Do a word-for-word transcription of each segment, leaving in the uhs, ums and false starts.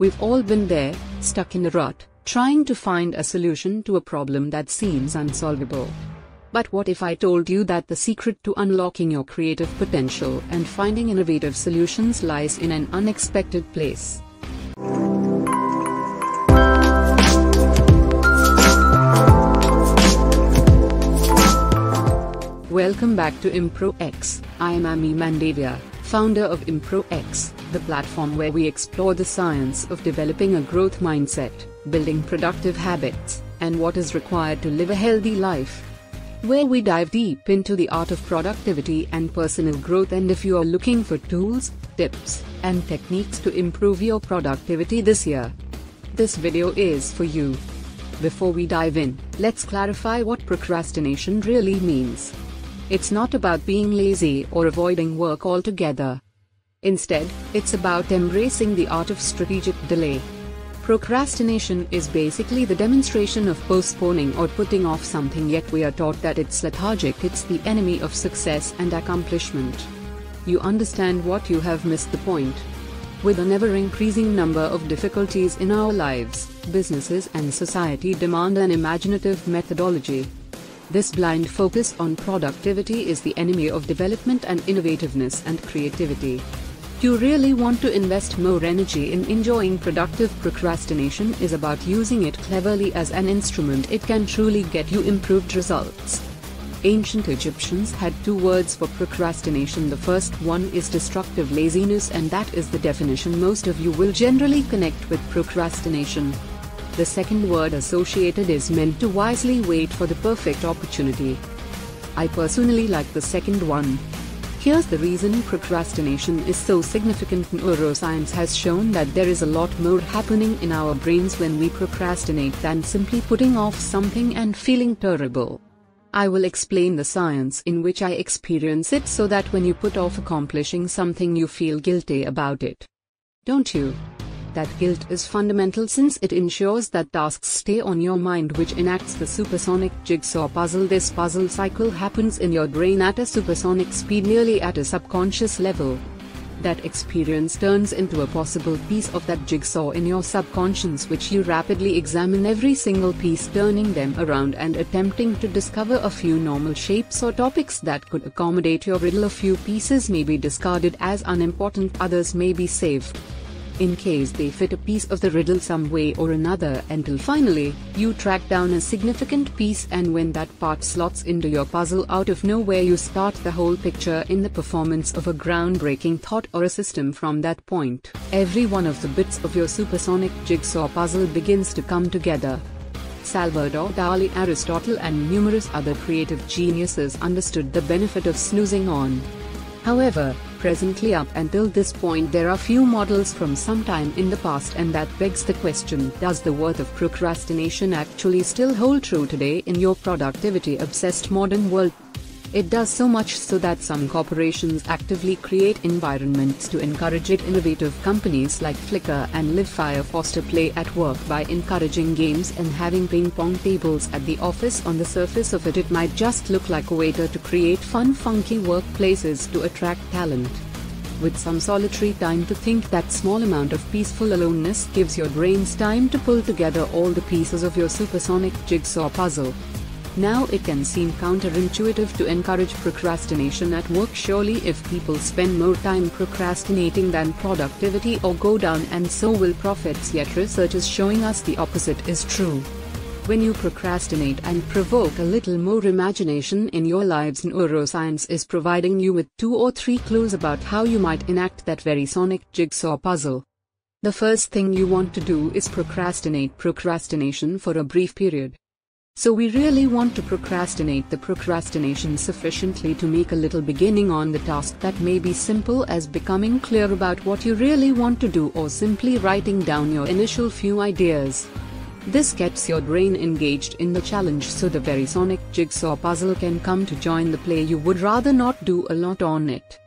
We've all been there, stuck in a rut, trying to find a solution to a problem that seems unsolvable. But what if I told you that the secret to unlocking your creative potential and finding innovative solutions lies in an unexpected place? Welcome back to ImproX. I am Ami Mandavia, founder of ImproX, the platform where we explore the science of developing a growth mindset, building productive habits, and what is required to live a healthy life. Where we dive deep into the art of productivity and personal growth, and if you are looking for tools, tips, and techniques to improve your productivity this year, this video is for you. Before we dive in, let's clarify what procrastination really means. It's not about being lazy or avoiding work altogether. Instead, it's about embracing the art of strategic delay. Procrastination is basically the demonstration of postponing or putting off something, yet we are taught that it's lethargic, it's the enemy of success and accomplishment. You understand what you have missed the point. With a never-increasing number of difficulties in our lives, businesses and society demand an imaginative methodology. This blind focus on productivity is the enemy of development and innovativeness and creativity. You really want to invest more energy in enjoying productive procrastination is about using it cleverly as an instrument. It can truly get you improved results. Ancient Egyptians had two words for procrastination. The first one is destructive laziness, and that is the definition most of you will generally connect with procrastination. The second word associated is meant to wisely wait for the perfect opportunity. I personally like the second one. Here's the reason procrastination is so significant. Neuroscience has shown that there is a lot more happening in our brains when we procrastinate than simply putting off something and feeling terrible. I will explain the science in which I experience it so that when you put off accomplishing something, you feel guilty about it. Don't you? That guilt is fundamental since it ensures that tasks stay on your mind, which enacts the supersonic jigsaw puzzle. This puzzle cycle happens in your brain at a supersonic speed, nearly at a subconscious level. That experience turns into a possible piece of that jigsaw in your subconscious, which you rapidly examine every single piece, turning them around and attempting to discover a few normal shapes or topics that could accommodate your riddle. A few pieces may be discarded as unimportant, others may be saved in case they fit a piece of the riddle some way or another, until finally, you track down a significant piece, and when that part slots into your puzzle out of nowhere, you start the whole picture in the performance of a groundbreaking thought or a system. From that point, every one of the bits of your supersonic jigsaw puzzle begins to come together. Salvador Dali, Aristotle, and numerous other creative geniuses understood the benefit of snoozing on. However, presently up until this point there are few models from some time in the past, and that begs the question, does the worth of procrastination actually still hold true today in your productivity-obsessed modern world? It does, so much so that some corporations actively create environments to encourage it. Innovative companies like Flickr and LiveFire foster play at work by encouraging games and having ping-pong tables at the office. On the surface of it, it might just look like a waiter to create fun, funky workplaces to attract talent. With some solitary time to think, that small amount of peaceful aloneness gives your brains time to pull together all the pieces of your supersonic jigsaw puzzle. Now it can seem counterintuitive to encourage procrastination at work. Surely if people spend more time procrastinating than productivity or go down, and so will profits, yet research is showing us the opposite is true. When you procrastinate and provoke a little more imagination in your lives, neuroscience is providing you with two or three clues about how you might enact that very sonic jigsaw puzzle. The first thing you want to do is procrastinate procrastination for a brief period. So we really want to procrastinate the procrastination sufficiently to make a little beginning on the task that may be simple as becoming clear about what you really want to do, or simply writing down your initial few ideas. This gets your brain engaged in the challenge, so the very sonic jigsaw puzzle can come to join the play. You would rather not do a lot on it.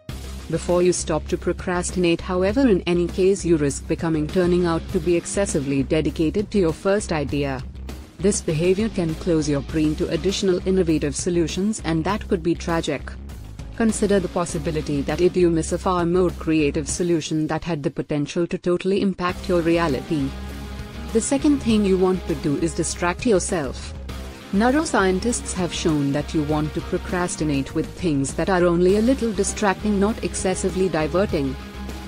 Before you stop to procrastinate, however, in any case you risk becoming turning out to be excessively dedicated to your first idea. This behavior can close your brain to additional innovative solutions, and that could be tragic. Consider the possibility that if you miss a far more creative solution that had the potential to totally impact your reality. The second thing you want to do is distract yourself. Neuroscientists have shown that you want to procrastinate with things that are only a little distracting, not excessively diverting.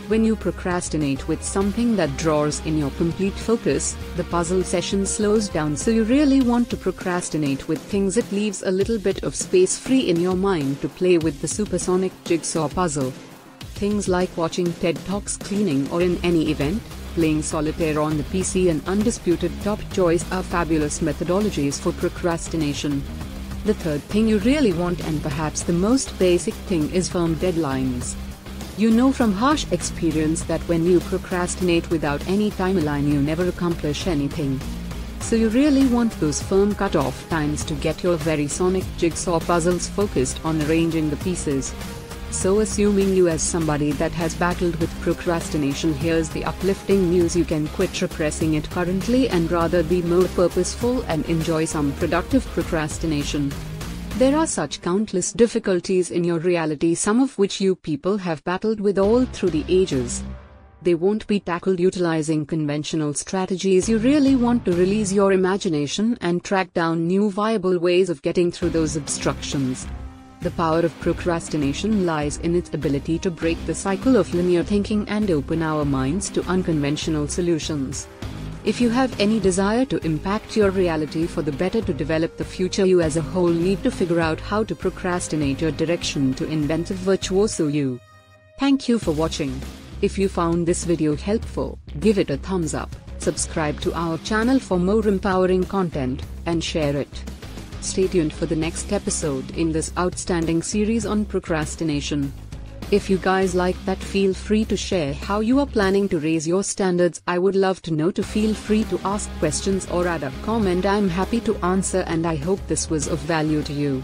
When you procrastinate with something that draws in your complete focus, the puzzle session slows down, so you really want to procrastinate with things that leaves a little bit of space free in your mind to play with the supersonic jigsaw puzzle. Things like watching TED Talks, cleaning, or in any event, playing solitaire on the P C and undisputed top choice are fabulous methodologies for procrastination. The third thing you really want, and perhaps the most basic thing, is firm deadlines. You know from harsh experience that when you procrastinate without any timeline, you never accomplish anything. So you really want those firm cutoff times to get your very sonic jigsaw puzzles focused on arranging the pieces. So assuming you as somebody that has battled with procrastination, here's the uplifting news: you can quit repressing it currently and rather be more purposeful and enjoy some productive procrastination. There are such countless difficulties in your reality, some of which you people have battled with all through the ages. They won't be tackled utilizing conventional strategies. You really want to release your imagination and track down new viable ways of getting through those obstructions. The power of procrastination lies in its ability to break the cycle of linear thinking and open our minds to unconventional solutions. If you have any desire to impact your reality for the better, to develop the future you as a whole, need to figure out how to procrastinate your direction to inventive virtuoso you. Thank you for watching. If you found this video helpful, give it a thumbs up, subscribe to our channel for more empowering content, and share it. Stay tuned for the next episode in this outstanding series on procrastination. If you guys like that, feel free to share how you are planning to raise your standards. I would love to know. To feel free to ask questions or add a comment. I'm happy to answer, and I hope this was of value to you.